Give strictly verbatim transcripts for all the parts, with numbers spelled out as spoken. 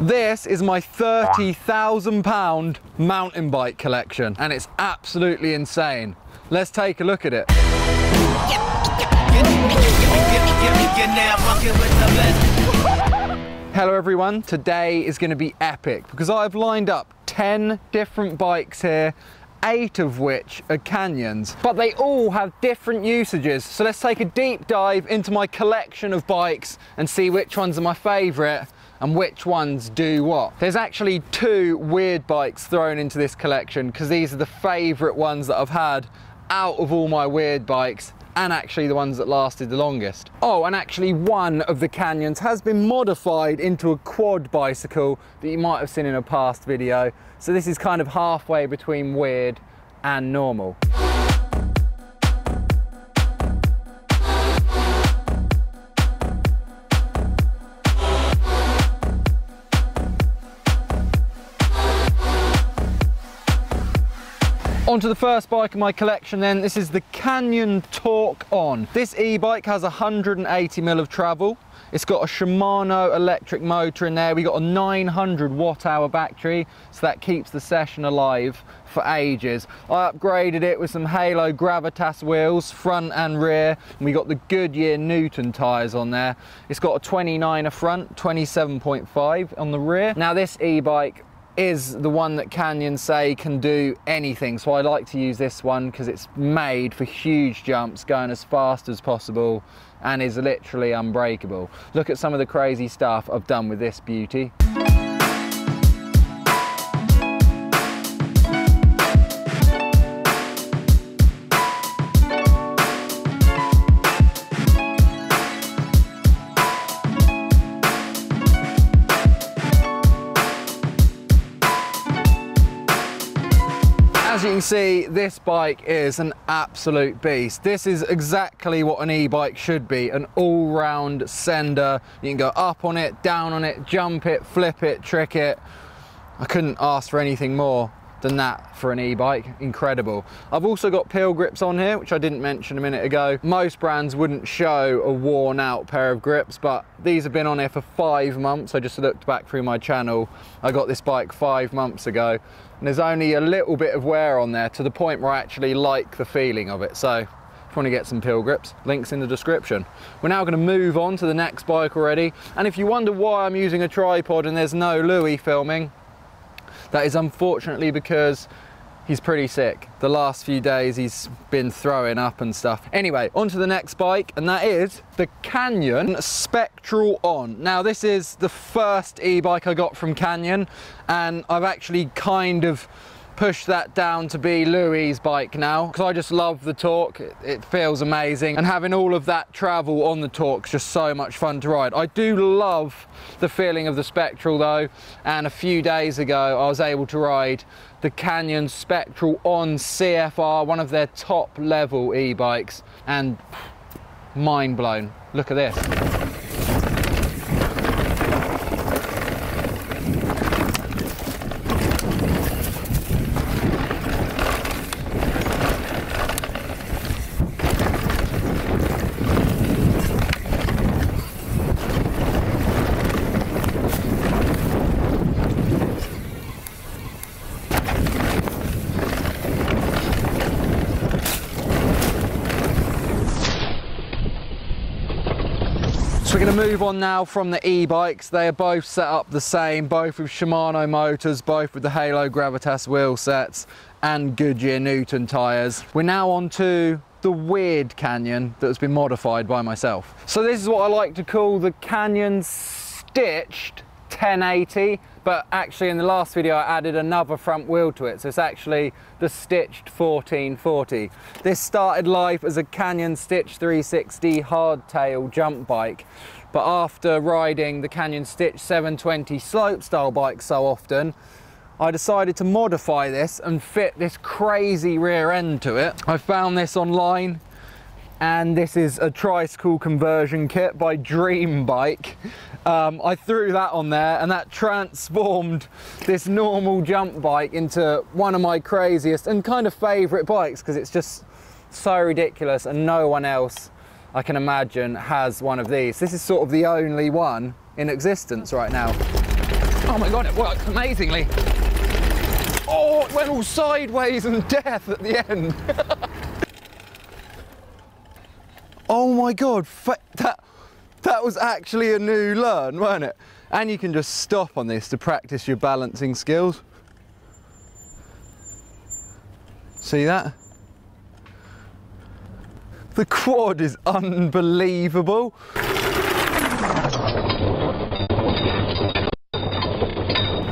This is my thirty thousand pound mountain bike collection, and it's absolutely insane. Let's take a look at it. Hello everyone, today is going to be epic because I've lined up ten different bikes here, eight of which are Canyons, but they all have different usages. So let's take a deep dive into my collection of bikes and see which ones are my favourite and which ones do what. There's actually two weird bikes thrown into this collection because these are the favourite ones that I've had out of all my weird bikes, and actually the ones that lasted the longest. Oh, and actually one of the Canyons has been modified into a quad bicycle that you might have seen in a past video. So this is kind of halfway between weird and normal. Onto the first bike in my collection then. This is the Canyon Torque On. This e-bike has one hundred eighty mil of travel. It's got a Shimano electric motor in there. We got a nine hundred watt hour battery, so that keeps the session alive for ages. I upgraded it with some Halo Gravitas wheels, front and rear, and we got the Goodyear Newton tyres on there. It's got a twenty-niner front, twenty-seven point five on the rear. Now this e-bike is the one that Canyon say can do anything, so I like to use this one because it's made for huge jumps, going as fast as possible, and is literally unbreakable. Look at some of the crazy stuff I've done with this beauty. As you can see, this bike is an absolute beast. This is exactly what an e-bike should be, an all-round sender. You can go up on it, down on it, jump it, flip it, trick it. I couldn't ask for anything more than that for an e-bike. Incredible. I've also got peel grips on here, which I didn't mention a minute ago. Most brands wouldn't show a worn out pair of grips, but these have been on here for five months. I just looked back through my channel. I got this bike five months ago. And there's only a little bit of wear on there to the point where I actually like the feeling of it. So if you want to get some peel grips, links in the description. We're now going to move on to the next bike already. And if you wonder why I'm using a tripod and there's no Louis filming, that is unfortunately because he's pretty sick. The last few days he's been throwing up and stuff. Anyway, on to the next bike, and that is the Canyon Spectral On. Now this is the first e-bike I got from Canyon, and I've actually kind of pushed that down to be Louis's bike now because I just love the Torque. It, it feels amazing, and having all of that travel on the Torque's just so much fun to ride. I do love the feeling of the Spectral though, and a few days ago I was able to ride the Canyon Spectral On C F R, one of their top level e-bikes, and mind blown. Look at this. We're going to move on now from the e-bikes. They are both set up the same, both with Shimano motors, both with the Halo Gravitas wheel sets and Goodyear Newton tyres. We're now on to the weird Canyon that has been modified by myself. So this is what I like to call the Canyon Stitched ten eighty, but actually in the last video I added another front wheel to it, so it's actually the Stitched fourteen forty. This started life as a Canyon Stitch three sixty hardtail jump bike, but after riding the Canyon Stitch seven twenty slope style bike so often, I decided to modify this and fit this crazy rear end to it. I found this online, and this is a tricycle conversion kit by Dream Bike. Um, I threw that on there, and that transformed this normal jump bike into one of my craziest and kind of favourite bikes because it's just so ridiculous, and no one else I can imagine has one of these. This is sort of the only one in existence right now. Oh my God, it worked amazingly. Oh, it went all sideways and death at the end. Oh my God, that, that was actually a new learn, weren't it? And you can just stop on this to practice your balancing skills. See that? The quad is unbelievable.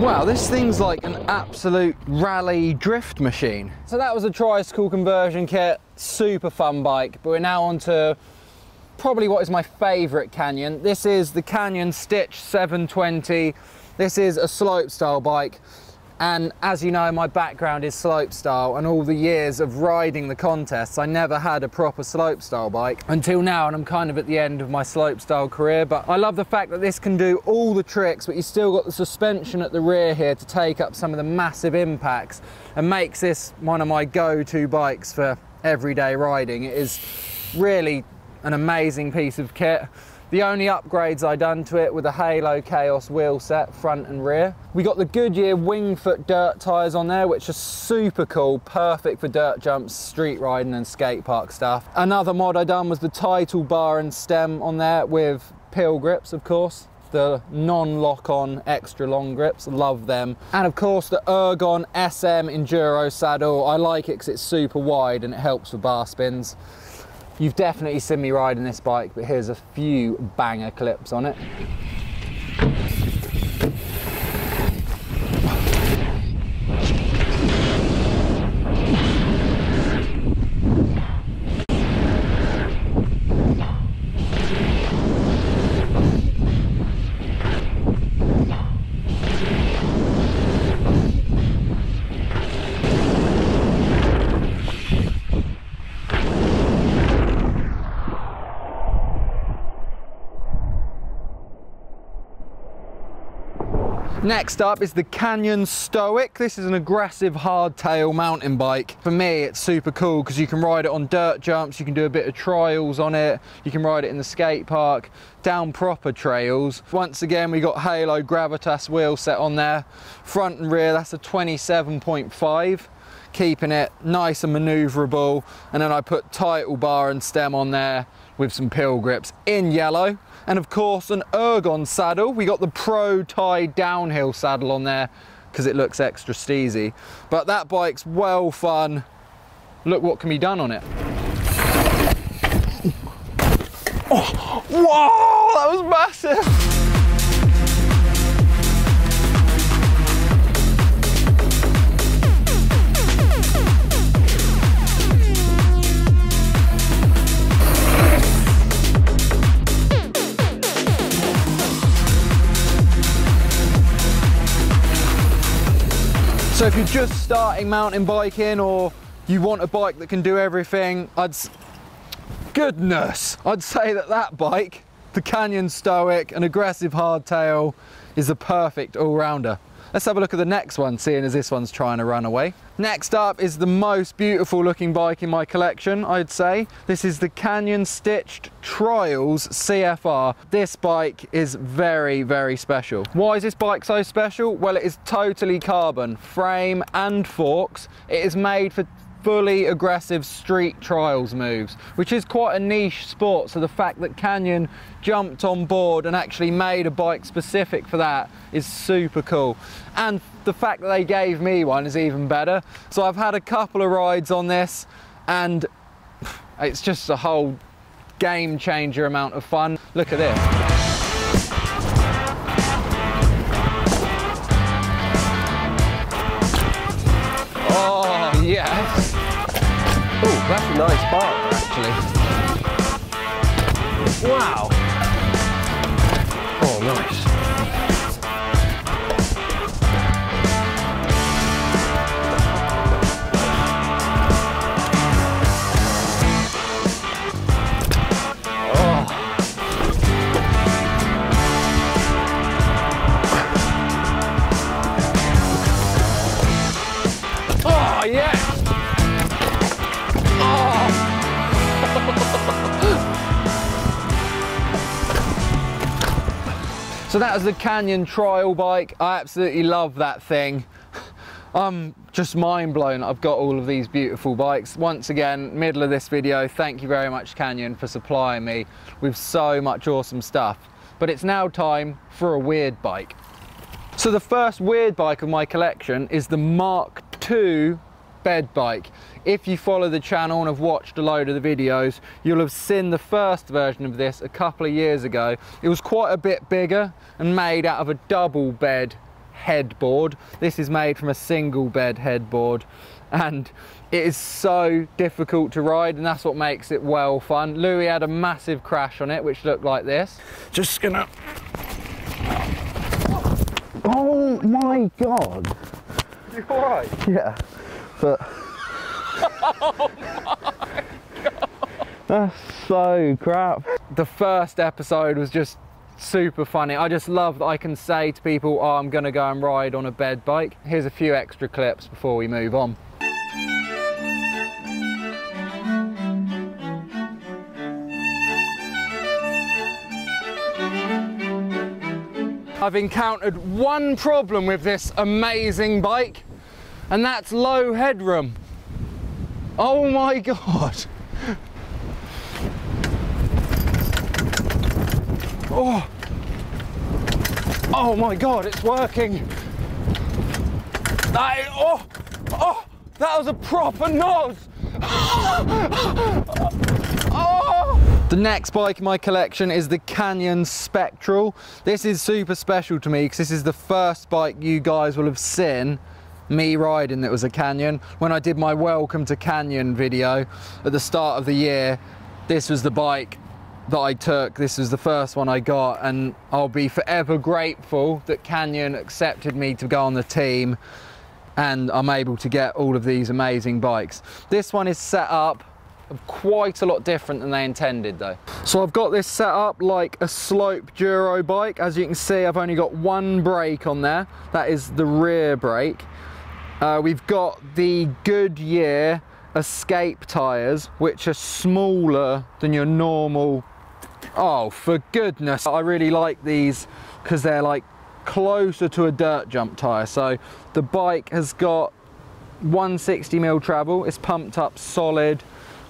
Wow, this thing's like an absolute rally drift machine. So that was a tricycle conversion kit, super fun bike, but we're now on to probably what is my favourite Canyon. This is the Canyon Stitch seven twenty. This is a slope style bike. And as you know, my background is slope style, and all the years of riding the contests, I never had a proper slope style bike until now, and I'm kind of at the end of my slope style career. But I love the fact that this can do all the tricks, but you still got the suspension at the rear here to take up some of the massive impacts, and makes this one of my go-to bikes for everyday riding. It is really an amazing piece of kit. The only upgrades I done to it were the Halo Chaos wheel set, front and rear. We got the Goodyear Wingfoot dirt tyres on there, which are super cool, perfect for dirt jumps, street riding and skate park stuff. Another mod I done was the title bar and stem on there with peel grips, of course. The non-lock-on extra long grips, love them. And of course the Ergon S M Enduro saddle. I like it because it's super wide and it helps with bar spins. You've definitely seen me riding this bike, but here's a few banger clips on it. Next up is the Canyon Stoic. This is an aggressive hardtail mountain bike. For me, it's super cool because you can ride it on dirt jumps, you can do a bit of trials on it, you can ride it in the skate park, down proper trails. Once again, we got Halo Gravitas wheel set on there. Front and rear, that's a twenty-seven point five, keeping it nice and maneuverable. And then I put title bar and stem on there with some peel grips in yellow. And of course an Ergon saddle. We got the Pro-Tide downhill saddle on there because it looks extra steezy. But that bike's well fun. Look what can be done on it. Oh, whoa, that was massive. So if you're just starting mountain biking or you want a bike that can do everything, I'd, goodness, I'd say that that bike, the Canyon Stoic, an aggressive hardtail, is the perfect all-rounder. Let's have a look at the next one, seeing as this one's trying to run away. Next up is the most beautiful looking bike in my collection, I'd say. This is the Canyon Stitched Trials C F R. This bike is very, very special. Why is this bike so special? Well, it is totally carbon, frame and forks. It is made for fully aggressive street trials moves, which is quite a niche sport, so the fact that Canyon jumped on board and actually made a bike specific for that is super cool. And the fact that they gave me one is even better. So I've had a couple of rides on this and it's just a whole game changer amount of fun. Look at this. Yes. Oh, that's a nice bar actually. Wow. Oh, nice. Oh. Oh yeah. So that was the Canyon trial bike. I absolutely love that thing. I'm just mind blown. I've got all of these beautiful bikes. Once again, middle of this video, thank you very much Canyon for supplying me with so much awesome stuff. But it's now time for a weird bike. So the first weird bike of my collection is the Mark two bed bike. If you follow the channel and have watched a load of the videos, you'll have seen the first version of this a couple of years ago. It was quite a bit bigger and made out of a double bed headboard. This is made from a single bed headboard, and it is so difficult to ride, and that's what makes it well fun. Louis had a massive crash on it which looked like this. Just gonna... Oh my god! You alright? Yeah, but... Oh my god! That's so crap. The first episode was just super funny. I just love that I can say to people, oh, I'm gonna go and ride on a bed bike. Here's a few extra clips before we move on. I've encountered one problem with this amazing bike, and that's low headroom. Oh my god. Oh. Oh my god, it's working. That is, oh, oh, that was a proper nose. Oh. The next bike in my collection is the Canyon Spectral. This is super special to me because this is the first bike you guys will have seen me riding that was a Canyon. When I did my welcome to Canyon video at the start of the year, this was the bike that I took. This was the first one I got, and I'll be forever grateful that Canyon accepted me to go on the team, and I'm able to get all of these amazing bikes. This one is set up quite a lot different than they intended though. So I've got this set up like a slope duro bike. As you can see, I've only got one brake on there. That is the rear brake. Uh, we've got the Goodyear Escape tyres, which are smaller than your normal. Oh, for goodness. I really like these because they're like closer to a dirt jump tyre. So the bike has got one sixty mil travel. It's pumped up solid.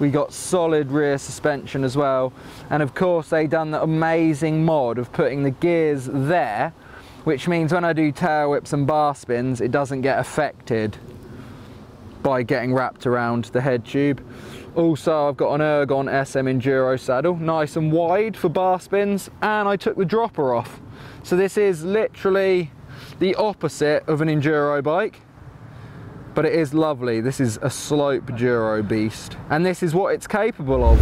We got solid rear suspension as well. And of course they've done the amazing mod of putting the gears there, which means when I do tail whips and bar spins, it doesn't get affected by getting wrapped around the head tube. Also, I've got an Ergon S M Enduro saddle, nice and wide for bar spins, and I took the dropper off. So this is literally the opposite of an Enduro bike, but it is lovely. This is a slope duro beast, and this is what it's capable of.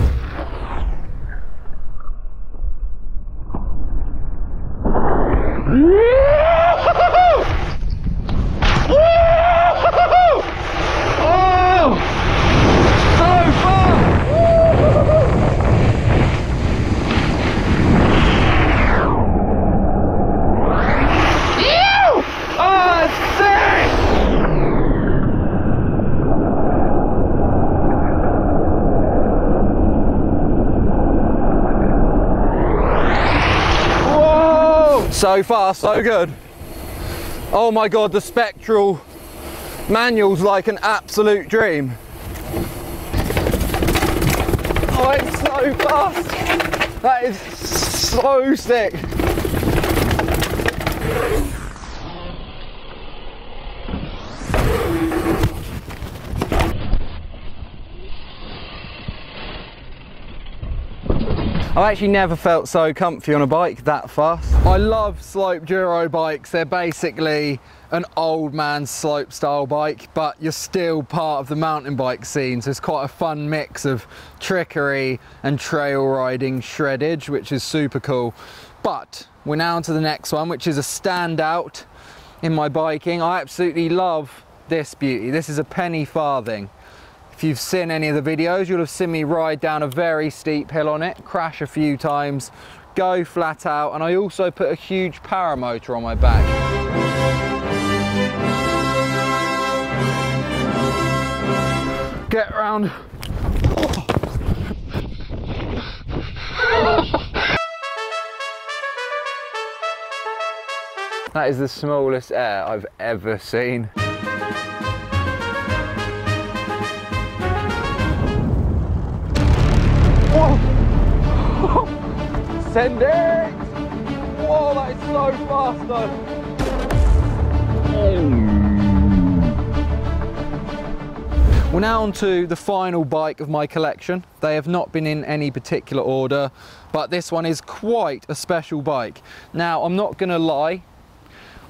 So far, so good. Oh my god, the Spectral manual's like an absolute dream. Oh, it's so fast. That is so sick. I've actually never felt so comfy on a bike that fast. I love slope duro bikes. They're basically an old man slope style bike, but you're still part of the mountain bike scene, so it's quite a fun mix of trickery and trail riding shreddage, which is super cool. But we're now on to the next one, which is a standout in my biking. I absolutely love this beauty. This is a penny farthing. If you've seen any of the videos, you'll have seen me ride down a very steep hill on it, crash a few times, go flat out, and I also put a huge paramotor on my back. Get round. That is the smallest air I've ever seen. Whoa! Send it! Whoa, that is so fast though. Oh. We're now on to the final bike of my collection. They have not been in any particular order, but this one is quite a special bike. Now, I'm not gonna lie,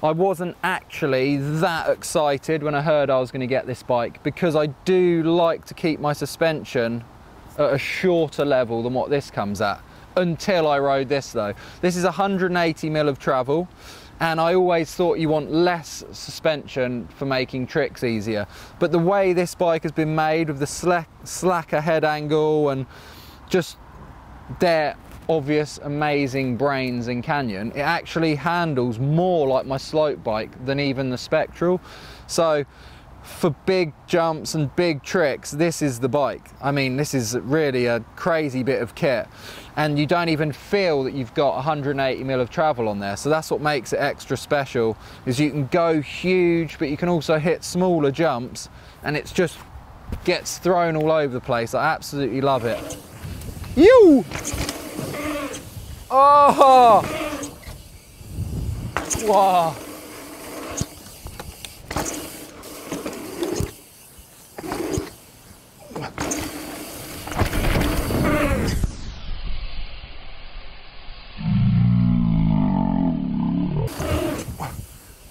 I wasn't actually that excited when I heard I was gonna get this bike, because I do like to keep my suspension at a shorter level than what this comes at, until I rode this though. This is one hundred eighty mil of travel, and I always thought you want less suspension for making tricks easier. But the way this bike has been made, with the slack, slacker head angle and just their obvious amazing brains in Canyon, it actually handles more like my slope bike than even the Spectral. So for big jumps and big tricks, this is the bike. I mean, this is really a crazy bit of kit, and you don't even feel that you've got one hundred eighty mil of travel on there. So that's what makes it extra special, is you can go huge, but you can also hit smaller jumps, and it's just gets thrown all over the place. I absolutely love it. You! Oh! Wow!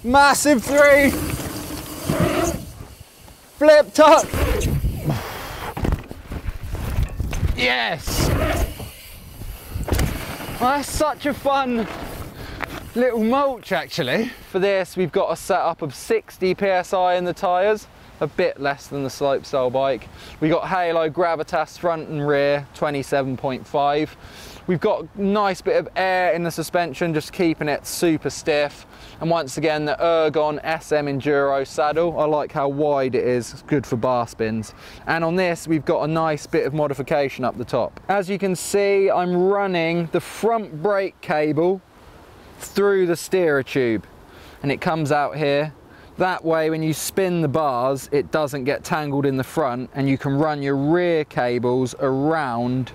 Massive three, flip tuck, yes. Well, that's such a fun little mulch actually. For this, we've got a setup of sixty P S I in the tyres, a bit less than the slopestyle bike. We've got Halo Gravitas front and rear, twenty-seven point five. We've got a nice bit of air in the suspension, just keeping it super stiff. And once again, the Ergon S M Enduro saddle. I like how wide it is, it's good for bar spins. And on this, we've got a nice bit of modification up the top. As you can see, I'm running the front brake cable through the steerer tube, and it comes out here. That way, when you spin the bars, it doesn't get tangled in the front, and you can run your rear cables around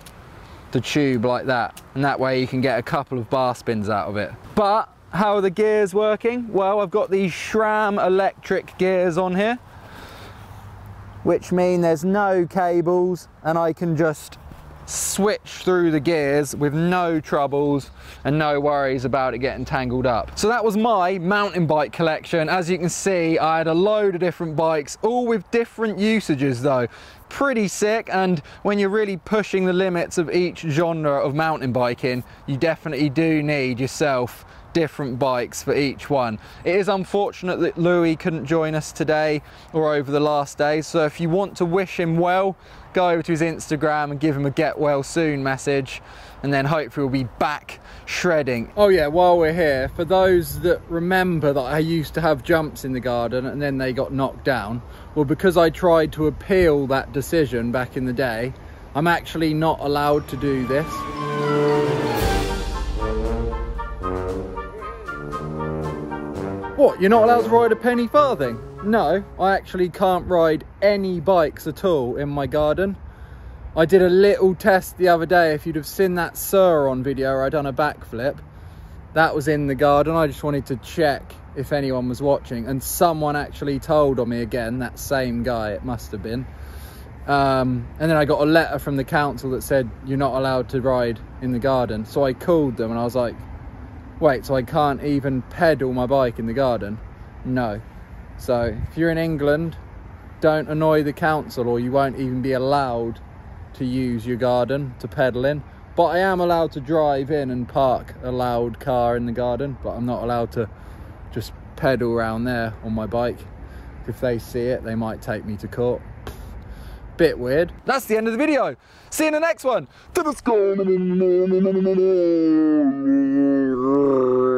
the tube like that, and that way you can get a couple of bar spins out of it. But how are the gears working? Well, I've got these SRAM electric gears on here, which mean there's no cables, and I can just switch through the gears with no troubles and no worries about it getting tangled up. So that was my mountain bike collection. As you can see, I had a load of different bikes, all with different usages though. Pretty sick, and when you're really pushing the limits of each genre of mountain biking, you definitely do need yourself different bikes for each one. It is unfortunate that Louis couldn't join us today or over the last days, so if you want to wish him well, go over to his Instagram and give him a get well soon message, and then hopefully we'll be back shredding. Oh yeah, while we're here, for those that remember that I used to have jumps in the garden and then they got knocked down, well, because I tried to appeal that decision back in the day, I'm actually not allowed to do this. What, you're not allowed to ride a penny farthing? No, I actually can't ride any bikes at all in my garden. I did a little test the other day. If you'd have seen that Suron video where I done a backflip, that was in the garden. I just wanted to check if anyone was watching, and someone actually told on me again, that same guy it must have been. Um, and then I got a letter from the council that said, you're not allowed to ride in the garden. So I called them and I was like, wait, so I can't even pedal my bike in the garden? No. So if you're in England, don't annoy the council, or you won't even be allowed to use your garden to pedal in. But I am allowed to drive in and park a loud car in the garden, but I'm not allowed to just pedal around there on my bike. If they see it, they might take me to court. Bit weird. That's the end of the video. See you in the next one. To the school.